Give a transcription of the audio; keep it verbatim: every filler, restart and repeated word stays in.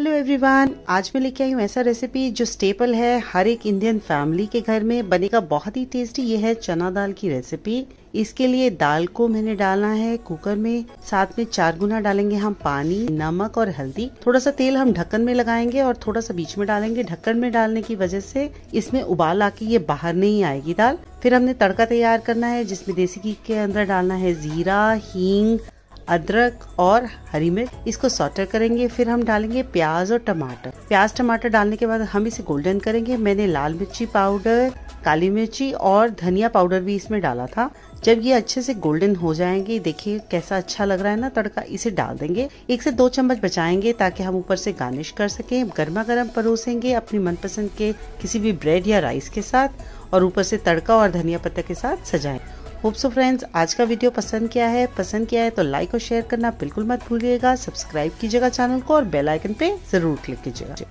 Hello everyone, आज मैं लेके आई हूँ ऐसा रेसिपी जो स्टेपल है हर एक इंडियन फैमिली के घर में, बनेगा बहुत ही टेस्टी। ये है चना दाल की रेसिपी। इसके लिए दाल को मैंने डालना है कुकर में, साथ में चार गुना डालेंगे हम पानी, नमक और हल्दी। थोड़ा सा तेल हम ढक्कन में लगाएंगे और थोड़ा सा बीच में डालेंगे। ढक्कन में डालने की वजह से इसमें उबाल आके ये बाहर नहीं आएगी दाल। फिर हमने तड़का तैयार करना है, जिसमें देसी घी के अंदर डालना है जीरा, हींग, अदरक और हरी मिर्च। इसको सॉटे करेंगे। फिर हम डालेंगे प्याज और टमाटर। प्याज टमाटर डालने के बाद हम इसे गोल्डन करेंगे। मैंने लाल मिर्ची पाउडर, काली मिर्ची और धनिया पाउडर भी इसमें डाला था। जब ये अच्छे से गोल्डन हो जाएंगे, देखिए कैसा अच्छा लग रहा है ना तड़का, इसे डाल देंगे। एक से दो चम्मच बचाएंगे ताकि हम ऊपर से गार्निश कर सकें। गर्मा गर्म परोसेंगे अपनी मनपसंद के किसी भी ब्रेड या राइस के साथ, और ऊपर से तड़का और धनिया पत्ता के साथ सजाएं। होप सो फ्रेंड्स, आज का वीडियो पसंद किया है पसंद किया है तो लाइक और शेयर करना बिल्कुल मत भूलिएगा। सब्सक्राइब कीजिएगा चैनल को और बेल आइकन पे जरूर क्लिक कीजिएगा।